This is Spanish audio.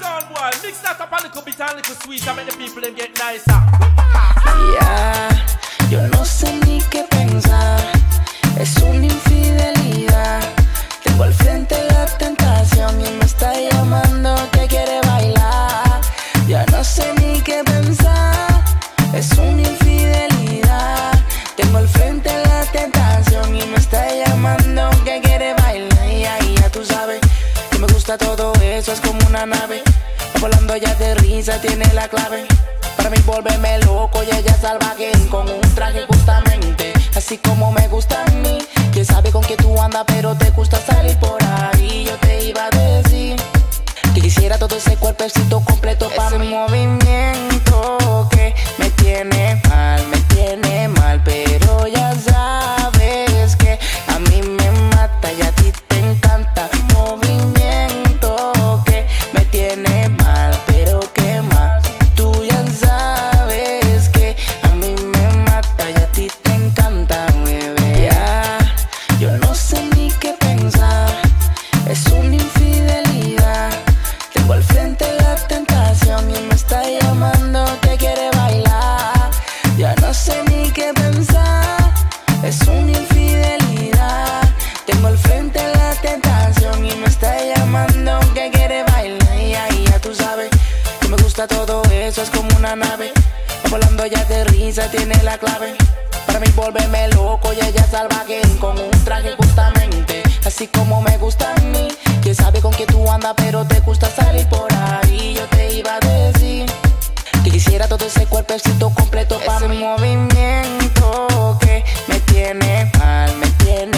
sound boy, mix that up a little bit and a little sweet, and make the people them get nicer. Yeah, yo no sé ni qué pensar, es una infidelidad. Tengo al frente la tentación y me está llamando que quiere bailar. Ya no sé ni qué pensar, es una infidelidad. Tengo al frente la tentación y me está llamando que quiere bailar. Y ya tú sabes que me gusta todo eso, es como una nave. Volando ya de risa, tiene la clave. Para mí volverme loco y ella salvaje, con un traje justamente así como me gusta a mí. Que sabe con qué tú andas pero te gusta salir por ahí. Yo te iba a decir que quisiera todo ese cuerpecito completo para mi movimiento que me tiene mal, me tiene mal. Pero ya sabes que a mí me mata y a ti te encanta. Movimiento que me tiene mal, pero qué mal. Tú ya sabes que a mí me mata y a ti te encanta, bebé. Ya, yo no sé ni qué pensar, es una infidelidad. Tengo al frente la tentación y me está llamando que quiere bailar. Ya no sé ni qué pensar, es una infidelidad. Tengo al frente la tentación y me está llamando que quiere bailar. Y ya tú sabes que me gusta todo eso, es como una nave. Va volando ya de risa, tiene la clave. Para mí volverme loco y ella salvaje, con un traje justamente así como me gusta a mí. Que sabe con qué tú andas pero te gusta salir por ahí. Yo te iba a decir que quisiera todo ese cuerpecito completo para mi movimiento que me tiene mal, me tiene